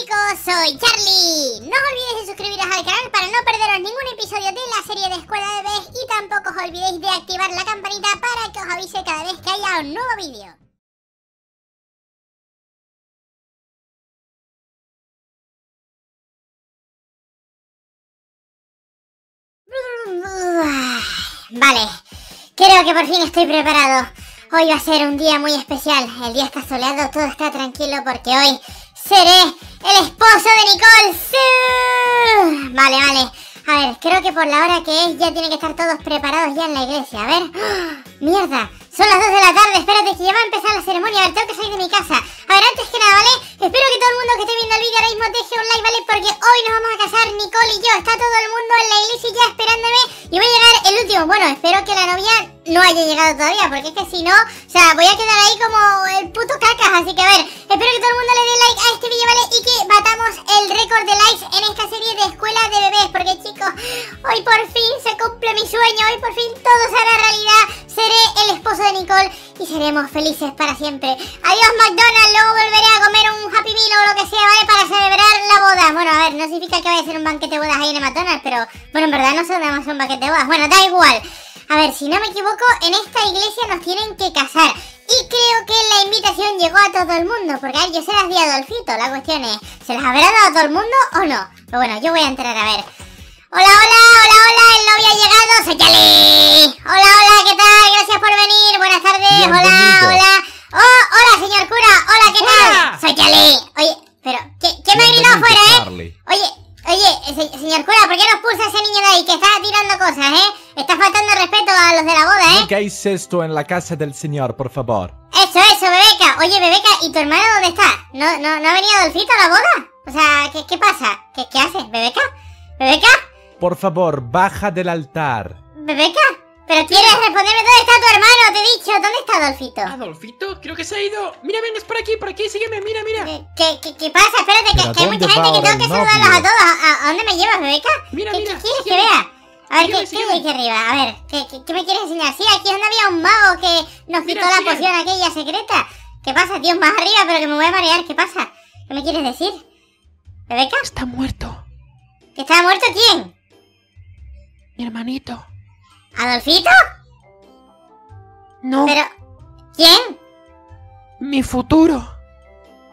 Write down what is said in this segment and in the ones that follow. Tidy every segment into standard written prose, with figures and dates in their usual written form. chicos, soy Charlie. No os olvidéis de suscribiros al canal para no perderos ningún episodio de la serie de Escuela de Bebés y tampoco os olvidéis de activar la campanita para que os avise cada vez que haya un nuevo vídeo. Vale, creo que por fin estoy preparado. Hoy va a ser un día muy especial. El día está soleado, todo está tranquilo porque hoy seré el esposo de Nicole. ¡Sí! Vale, vale. A ver, creo que por la hora que es ya tienen que estar todos preparados ya en la iglesia. A ver. ¡Oh, mierda! Son las 2 de la tarde. Espérate que ya va a empezar la ceremonia. A ver, tengo que salir de mi casa. A ver, antes que nada, ¿vale? Espero que todo el mundo que esté viendo el vídeo ahora mismo deje un like, ¿vale? Porque hoy nos vamos a casar Nicole y yo. Está todo el mundo en la iglesia ya esperándome. Y voy a llegar el último. Bueno, espero que la novia no haya llegado todavía, porque es que si no, o sea, voy a quedar ahí como el puto cacas. Así que a ver, espero que todo el mundo le dé like a este vídeo, ¿vale? Y que batamos el récord de likes en esta serie de Escuela de Bebés. Porque chicos, hoy por fin se cumple mi sueño. Hoy por fin todo será realidad. Seré el esposo de Nicole y seremos felices para siempre. Adiós McDonald's, luego volveré a comer un Happy Meal o lo que sea, ¿vale? Para celebrar la boda. Bueno, a ver, no significa que vaya a ser un banquete de bodas ahí en el McDonald's, pero bueno, en verdad no son nada más un banquete de bodas. Bueno, da igual. A ver, si no me equivoco, en esta iglesia nos tienen que casar. Y creo que la invitación llegó a todo el mundo, porque a ver, yo se las di a Adolfito. La cuestión es, ¿se las habrá dado a todo el mundo o no? Pero bueno, yo voy a entrar a ver. Hola, hola, hola, hola, el novio ha llegado, soy Charlie. Hola, hola, ¿qué tal? Gracias por venir, buenas tardes, hola, hola. Oh, hola, señor cura, hola, ¿qué tal? Soy Charlie. Oye, pero, ¿qué me ha gritado afuera, Oye, señor cura, ¿por qué nos pulsa a ese niño de ahí que está tirando cosas, Está faltando respeto a los de la boda, ¿Qué hagáis esto en la casa del señor, por favor? Eso, Bebeca. Oye, Bebeca, ¿y tu hermano dónde está? ¿No ha venido Adolfito a la boda? O sea, ¿qué pasa? ¿Qué haces, Bebeca? ¿Bebeca? Por favor, baja del altar. ¿Bebeca? ¿Pero quieres responderme dónde está tu hermano? Te he dicho, ¿dónde está Adolfito? ¿Adolfito? Creo que se ha ido. Mira, ven, es por aquí, sígueme, mira. ¿Qué pasa? Espérate, que hay mucha gente que tengo que saludarlos a todos. ¿A dónde me llevas, Bebeca? Mira, ¿qué quieres que vea? A ver, ¿qué hay aquí arriba? A ver, ¿qué me quieres enseñar? Sí, aquí es donde había un mago que nos quitó la poción aquella secreta. ¿Qué pasa, tío? Más arriba, pero que me voy a marear. ¿Qué pasa? ¿Qué me quieres decir? ¿Bebeca? Está muerto. ¿Que está muerto quién? Mi hermanito. ¿Adolfito? No. ¿Pero quién? Mi futuro.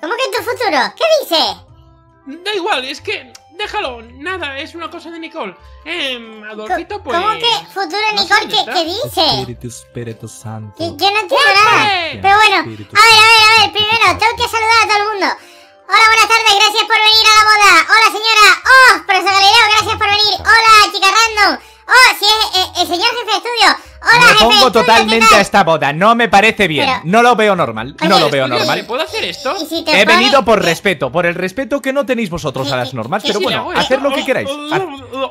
¿Cómo que tu futuro? ¿Qué dices? Da igual, es que... Déjalo, nada, es una cosa de Nicole. Adolfito, pues... ¿Cómo que futuro Nicole? ¿Qué dice? Espíritu Santo. Yo no entiendo nada. Pero bueno, a ver, primero tengo que saludar a todo el mundo. Hola, buenas tardes, gracias por venir a la boda. Hola, señora. Oh, profesor Galileo, gracias por venir. Hola, chica random. Oh, sí, es el señor jefe de estudio. Hola, me pongo totalmente a esta boda, no me parece bien. Pero no lo veo normal, oye, no lo veo normal. ¿Puedo hacer esto? Si he venido por respeto, por el respeto que no tenéis vosotros a las normas. Pero bueno, hacer lo que queráis.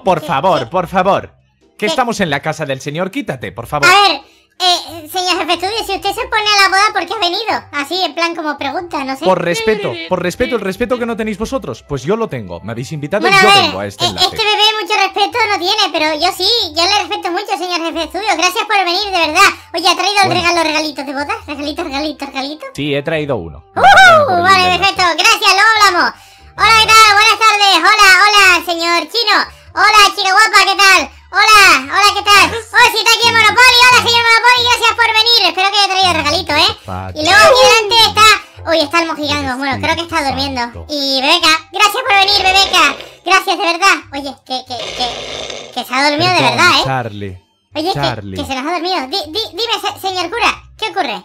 Por favor. Que estamos en la casa del señor, quítate, por favor. A ver, señor jefe de estudio, si usted se pone a la boda, ¿por qué ha venido? Así, en plan como pregunta, no sé. Por respeto, el respeto que no tenéis vosotros, pues yo lo tengo, me habéis invitado y yo vengo a este enlace. Este bebé mucho respeto no tiene, pero yo sí, yo le respeto mucho, señor jefe de estudio. Gracias por venir, de verdad. Oye, ¿ha traído regalitos de bodas? ¿Regalitos? Sí, he traído uno. Vale, perfecto, gracias, luego hablamos. Hola, ¿qué tal? Buenas tardes. Hola, señor chino. Hola, chica guapa, ¿qué tal? Hola, ¿qué tal? Oh, si está aquí el Monopoly. Hola, señor Monopoly, gracias por venir. Espero que haya traído regalito, Y luego aquí delante está... Uy, está el mojigango. Bueno, creo que está durmiendo. Y Bebeca, gracias por venir, Bebeca. Gracias, de verdad. Oye, que se ha dormido de verdad, Charlie. Oye, que se nos ha dormido. Dime, señor cura, ¿qué ocurre?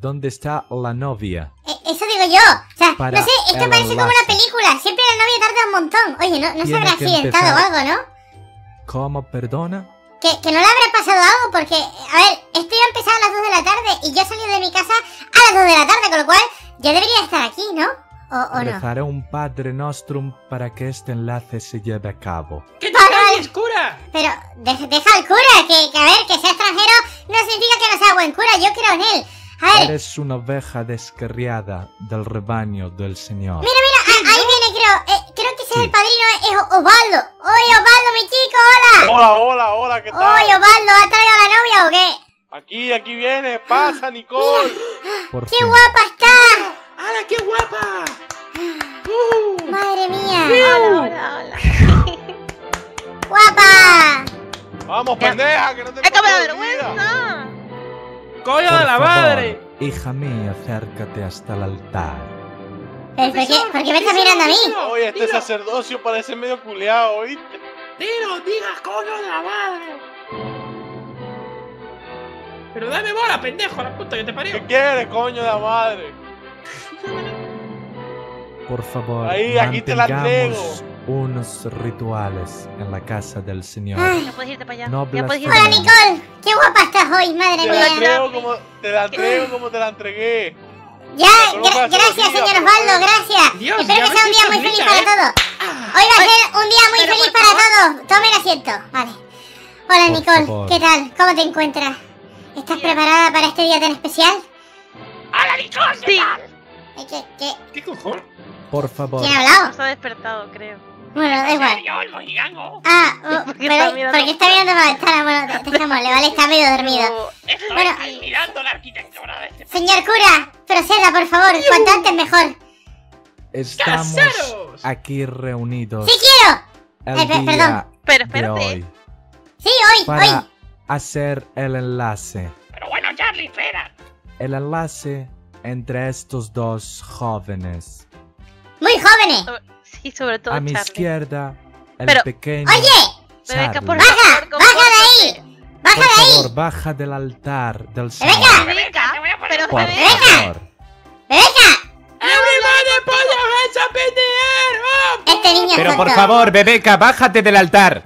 ¿Dónde está la novia? Eso digo yo. O sea, no sé, esto parece como una película. Siempre la novia tarda un montón. Oye, no se habrá accidentado o algo, ¿no? ¿Cómo? ¿Perdona? Que no le habrá pasado algo porque, a ver, esto iba a empezar a las 2 de la tarde y yo he salido de mi casa a las 2 de la tarde, con lo cual ya debería estar aquí, ¿no? ¿O no? Rezaré un Padre Nostrum para que este enlace se lleve a cabo. ¿Qué te calles, cura? Pero deja al cura, que a ver, que sea extranjero no significa que no sea buen cura, yo creo en él. A ver. Eres una oveja descarriada del rebaño del señor. Mira, ahí viene, creo. Creo que ese es el padrino, es Osvaldo. Oye, Osvaldo, mi chico, hola. Hola, ¿qué tal? Oye, Osvaldo, ¿has traído a la novia o qué? Aquí viene, pasa, Nicole. Mira, ¡qué guapa está! ¡Hala, qué guapa! Vamos, pendeja, que no te ¡Écame la vergüenza! ¡Coño de la madre! Hija mía, acércate hasta el altar. ¿Por qué me estás mirando a mí? Oye, este sacerdocio parece medio culeado, ¿oíste? ¡Tiro, digas, coño de la madre! Pero dame bola, pendejo, a la puta que te parió. ¿Qué quieres, coño de la madre? Por favor, ahí, aquí te la traigo. Unos rituales en la casa del señor. Ay, no puedes irte para allá. No puedes irte. Hola, Nicole, qué guapa estás hoy, madre mía. Te la traigo como te la entregué. Ya, gracias, señor Osvaldo, gracias. Dios, espero que sea un día muy feliz para todos. Hoy va a ser un día muy feliz para todos. Tomen asiento. Vale. Hola, Nicole, ¿qué tal? ¿Cómo te encuentras? ¿Estás preparada para este día tan especial? ¡Hola, Nicole! ¿Qué tal? ¿Qué cojones? Por favor. ¿Quién ha hablado? Nos ha despertado, creo. Bueno, da igual. Ah, porque está mirando la ventana. Bueno, te estamos, vale, está medio dormido. Estoy mirando la arquitectura de este... Señor cura, proceda, por favor, cuanto antes mejor. Estamos aquí reunidos. ¡Sí quiero! Perdón. Pero espérate. Sí, hoy. Hacer el enlace. Pero bueno, Charlie, espera. El enlace entre estos dos jóvenes. ¡Muy jóvenes! Sí, sobre todo Charlie. A mi izquierda, el pequeño... ¡Oye! Bebeca, por favor, ¡baja de ahí! ¡Baja de ahí! Por favor, baja del altar del señor. ¡Bebeca! ¡Bebeca! ¡Bebeca! Este niño es tonto. Por favor, Bebeca, bájate del altar.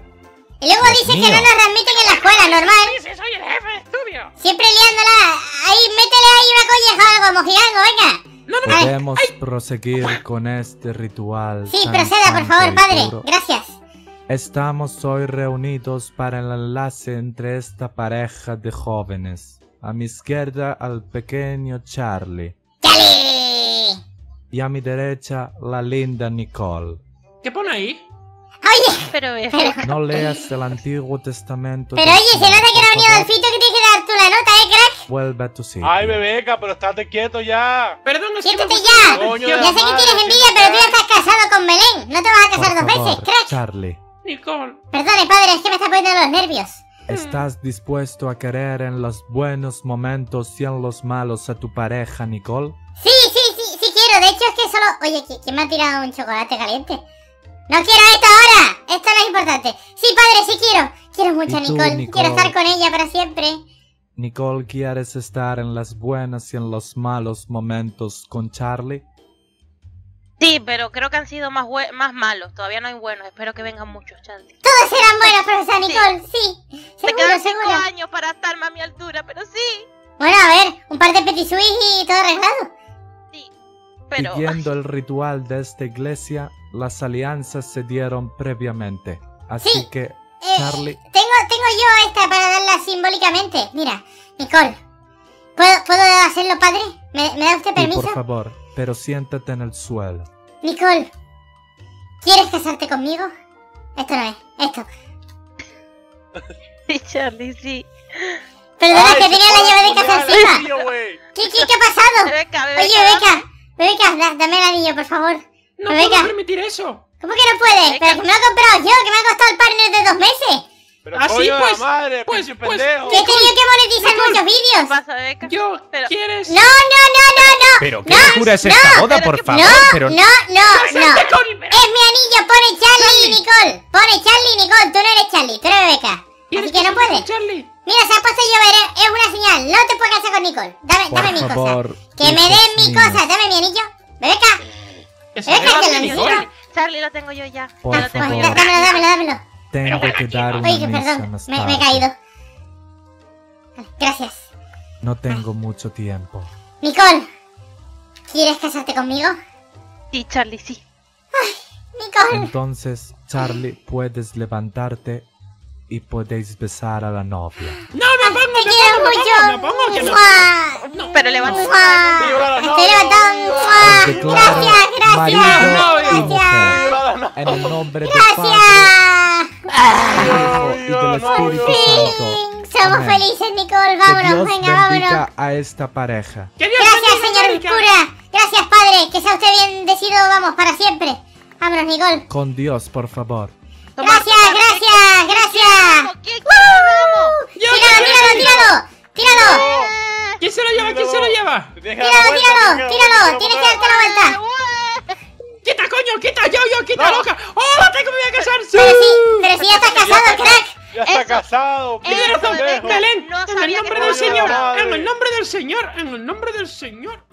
Y luego dice que no nos admiten en la escuela, normal. Sí, soy el jefe de estudio. Siempre liándola. Ahí, métele ahí una colleja o algo, mojigango, venga. Podemos proseguir con este ritual. Sí, proceda, por favor, padre. Gracias. Estamos hoy reunidos para el enlace entre esta pareja de jóvenes. A mi izquierda, al pequeño Charlie. ¡Charlie! Y a mi derecha, la linda Nicole. ¿Qué pone ahí? Oye, pero... No leas el Antiguo Testamento. Pero oye, se nota que no ha venido Adolfito, que tiene que dar tú la nota, crack. Vuelve a tu sitio. Ay, Bebeca, pero estate quieto ya. Perdón, no sé. Quietate ya. Ya sé que tienes envidia, pero tú ya estás casado con Belén. No te vas a casar dos veces, crack. Charlie. Nicole. Perdone, padre, es que me está poniendo los nervios. ¿Estás dispuesto a querer en los buenos momentos y en los malos a tu pareja, Nicole? Sí, sí quiero. De hecho, es que solo... Oye, ¿quién me ha tirado un chocolate caliente? ¡No quiero esto ahora! Esto no es importante. Sí, padre, sí quiero. Quiero mucho a Nicole. Quiero estar con ella para siempre. Nicole, ¿quieres estar en las buenas y en los malos momentos con Charlie? Sí, pero creo que han sido más malos. Todavía no hay buenos. Espero que vengan muchos, Charlie. Todos serán buenos, profesor Nicole. Sí. Me quedan 5 años para estar más a mi altura, pero sí. Bueno, a ver. Un par de petit suisse y todo arreglado. Sí, pero... Siguiendo el ritual de esta iglesia... Las alianzas se dieron previamente. Así que, Charlie... Tengo yo esta para darla simbólicamente. Mira, Nicole, ¿puedo hacerlo, padre? ¿Me da usted permiso? Sí, por favor, pero siéntate en el suelo. Nicole, ¿quieres casarte conmigo? Esto no es, esto. Sí, Charlie, sí. Perdona, que tenía la llave de casa encima. ¿Qué ha pasado? Bebeca, dame el anillo, por favor. No puedo permitir eso. ¿Cómo que no puedes? Pero que me lo he comprado yo, que me ha costado el partner de 2 meses. Pero coño de la madre, pinche pendejo. Que he tenido que monetizar muchos vídeos. ¿Qué pasa, Bebeca? ¿Quieres? No. Pero qué locura es esta boda, por favor. No. Es mi anillo, pone Charlie y Nicole. Pone Charlie y Nicole, tú no eres Charlie, tú eres Bebeca. Así que no puedes. Mira, se ha puesto a llover, es una señal. No te puedes casar con Nicole. Dame mi cosa. Que me den mi cosa, dame mi anillo. Bebeca. Charlie, lo tengo yo ya. Por favor. Dámelo. Tengo que dar una misa. Perdón, me he caído. Gracias. No tengo mucho tiempo. Nicole, ¿quieres casarte conmigo? Sí, Charlie, sí. Ay, Nicole. Entonces, Charlie, puedes levantarte y podéis besar a la novia. ¡No, me pongo! ¡Te quiero mucho! ¡No! Pero levanta. ¡Estoy levantando! ¡Gracias! Marido y mujer, en el nombre de Padre, Hijo y del Espíritu Santo. Somos felices, Nicole. Vámonos, venga, a esta pareja. Gracias, señor cura. Gracias, padre. Que sea usted bendecido, vamos, para siempre. Vámonos, Nicole. Con Dios, por favor. Gracias. ¡Tíralo! ¡Tíralo! ¿Quién se lo lleva? ¿Quién se lo lleva? ¡Tíralo! ¡Tienes que darte la vuelta! ¡Quita, coño! ¡Quita! ¡Yo! ¡Quita, loca! ¡Oh, tengo que me voy a casar! ¡Pero sí ya estás casado, crack! ¡Ya está casado! ¡Tienes razón! ¡Belén! ¡En el nombre del Señor! ¡En el nombre del Señor! ¡En el nombre del Señor!